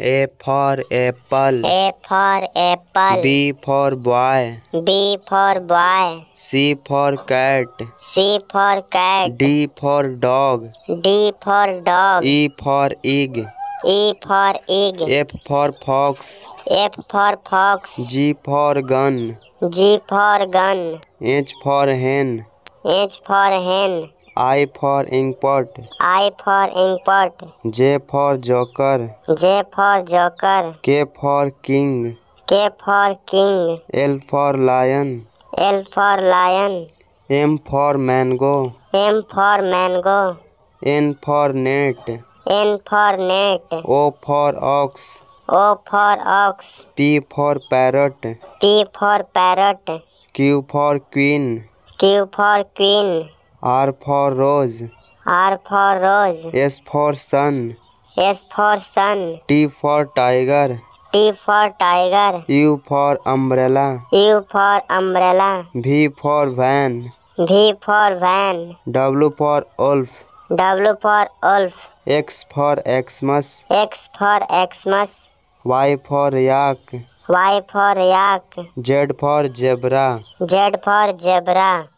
A for apple, B for boy, C for cat, D for dog, E for egg, F for fox, G for gun, H for hen, I for import, J for joker, K for king, L for lion, M for mango, N for net, O for ox, P for parrot, Q for queen, R for rose, S for sun, T for tiger, U for umbrella, V for van, W for wolf, X for Xmas, Y for yak, Z for zebra.